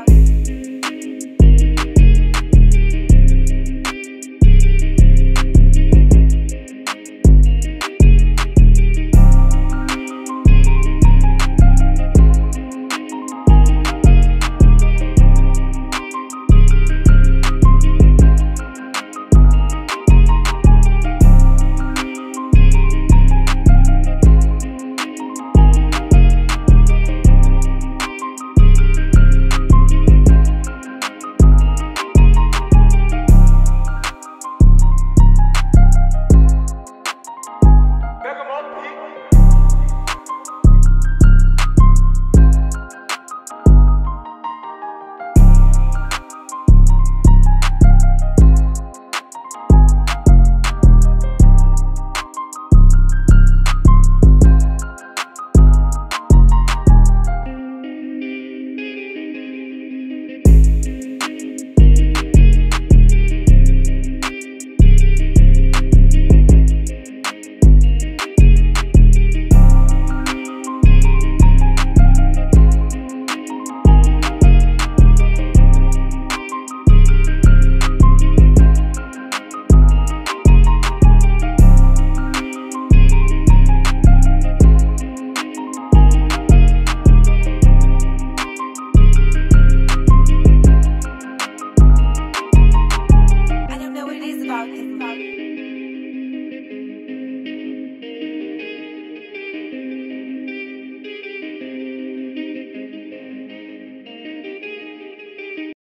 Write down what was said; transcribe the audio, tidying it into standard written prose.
About